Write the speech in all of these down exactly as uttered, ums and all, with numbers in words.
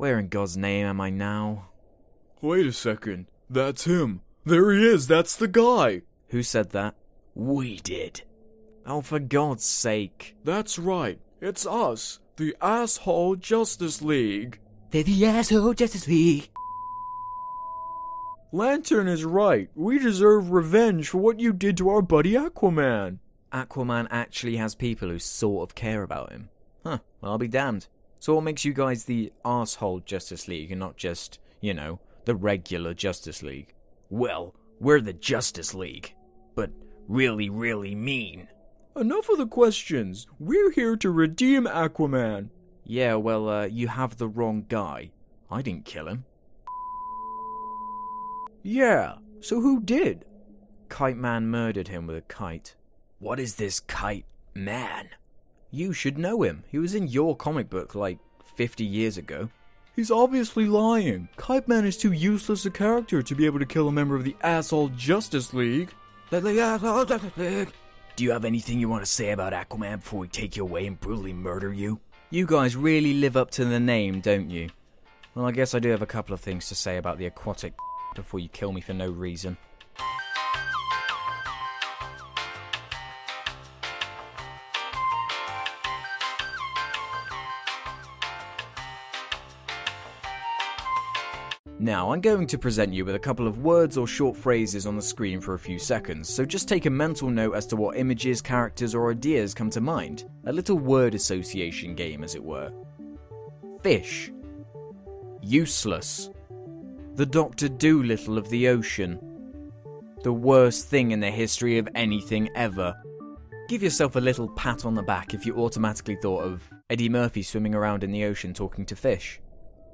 Where in God's name am I now? Wait a second. That's him. There he is. That's the guy. Who said that? We did. Oh, for God's sake. That's right. It's us. The Asshole Justice League. They're the Asshole Justice League. Lantern is right. We deserve revenge for what you did to our buddy Aquaman. Aquaman actually has people who sort of care about him. Huh, I'll be damned. So what makes you guys the Asshole Justice League and not just, you know, the regular Justice League? Well, we're the Justice League. But really, really mean. Enough of the questions. We're here to redeem Aquaman. Yeah, well, uh, you have the wrong guy. I didn't kill him. Yeah, so who did? Kite Man murdered him with a kite. What is this Kite Man? You should know him. He was in your comic book like fifty years ago. He's obviously lying. Kite Man is too useless a character to be able to kill a member of the Asshole Justice League. The Asshole Justice League. Do you have anything you want to say about Aquaman before we take you away and brutally murder you? You guys really live up to the name, don't you? Well, I guess I do have a couple of things to say about the aquatic before you kill me for no reason. Now, I'm going to present you with a couple of words or short phrases on the screen for a few seconds, so just take a mental note as to what images, characters, or ideas come to mind. A little word association game, as it were. Fish. Useless. The Doctor Dolittle of the ocean. The worst thing in the history of anything ever. Give yourself a little pat on the back if you automatically thought of Eddie Murphy swimming around in the ocean talking to fish.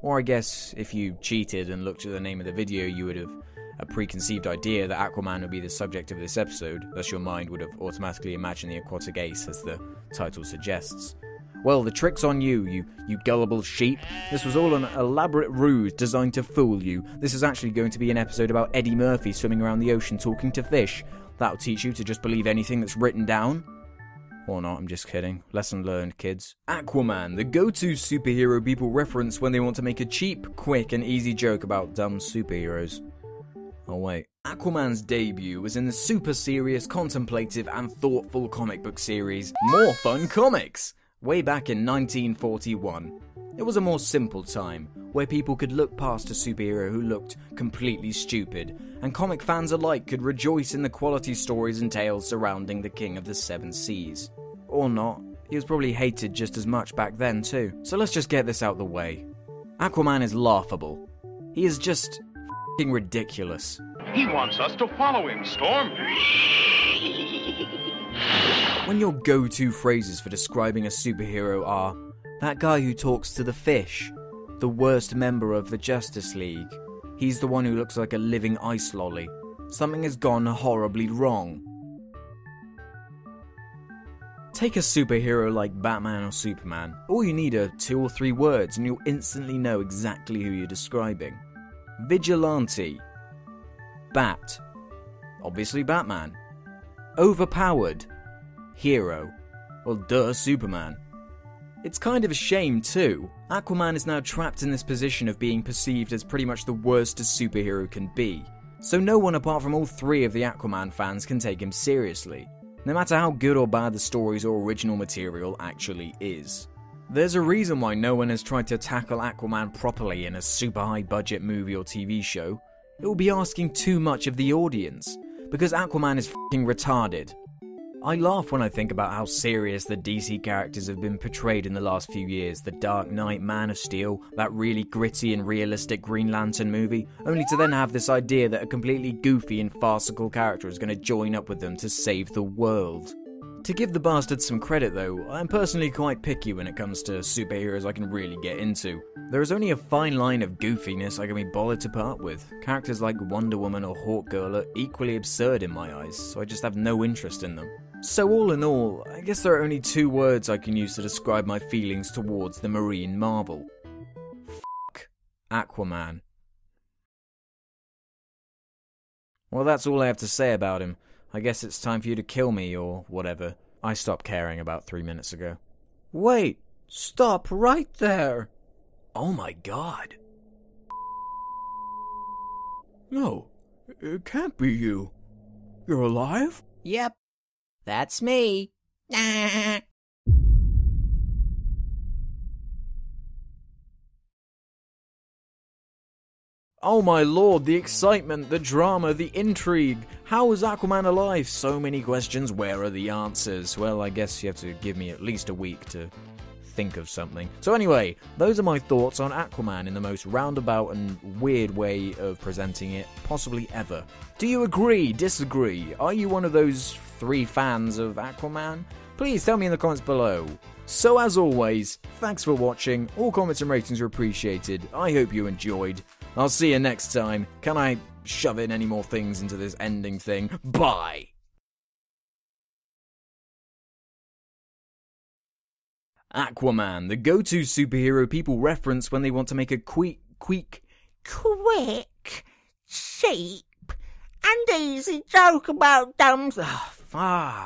Or I guess if you cheated and looked at the name of the video, you would have a preconceived idea that Aquaman would be the subject of this episode, thus your mind would have automatically imagined the aquatic ace, as the title suggests. Well, the trick's on you, you, you gullible sheep. This was all an elaborate ruse designed to fool you. This is actually going to be an episode about Eddie Murphy swimming around the ocean talking to fish. That'll teach you to just believe anything that's written down. Or not, I'm just kidding. Lesson learned, kids. Aquaman, the go-to superhero people reference when they want to make a cheap, quick, and easy joke about dumb superheroes. Oh wait. Aquaman's debut was in the super serious, contemplative, and thoughtful comic book series, More Fun Comics! Way back in nineteen forty-one. It was a more simple time, where people could look past a superhero who looked completely stupid, and comic fans alike could rejoice in the quality stories and tales surrounding the King of the Seven Seas. Or not. He was probably hated just as much back then too. So let's just get this out the way. Aquaman is laughable. He is just f***ing ridiculous. He wants us to follow him, Storm. When your go-to phrases for describing a superhero are, that guy who talks to the fish, the worst member of the Justice League, he's the one who looks like a living ice lolly, something has gone horribly wrong. Take a superhero like Batman or Superman. All you need are two or three words and you'll instantly know exactly who you're describing. Vigilante. Bat. Obviously Batman. Overpowered. Hero. Well, duh, Superman. It's kind of a shame too. Aquaman is now trapped in this position of being perceived as pretty much the worst a superhero can be. So no one apart from all three of the Aquaman fans can take him seriously, no matter how good or bad the stories or original material actually is. There's a reason why no one has tried to tackle Aquaman properly in a super high budget movie or T V show. It will be asking too much of the audience, because Aquaman is f***ing retarded. I laugh when I think about how serious the D C characters have been portrayed in the last few years. The Dark Knight, Man of Steel, that really gritty and realistic Green Lantern movie, only to then have this idea that a completely goofy and farcical character is going to join up with them to save the world. To give the bastard some credit though, I'm personally quite picky when it comes to superheroes I can really get into. There is only a fine line of goofiness I can be bothered to put up with. Characters like Wonder Woman or Hawkgirl are equally absurd in my eyes, so I just have no interest in them. So all in all, I guess there are only two words I can use to describe my feelings towards the marine marvel. F**k Aquaman. Well, that's all I have to say about him. I guess it's time for you to kill me or whatever. I stopped caring about three minutes ago. Wait! Stop right there! Oh my god. No, it can't be you. You're alive? Yep, that's me. Oh my lord, the excitement, the drama, the intrigue. How is Aquaman alive? So many questions, where are the answers? Well, I guess you have to give me at least a week to think of something. So anyway, those are my thoughts on Aquaman in the most roundabout and weird way of presenting it possibly ever. Do you agree? Disagree? Are you one of those three fans of Aquaman? Please tell me in the comments below. So as always, thanks for watching. All comments and ratings are appreciated. I hope you enjoyed. I'll see you next time. Can I shove in any more things into this ending thing? Bye! Aquaman, the go-to superhero people reference when they want to make a quick, quick, quick, cheap, and easy joke about dumb... Oh, fuck.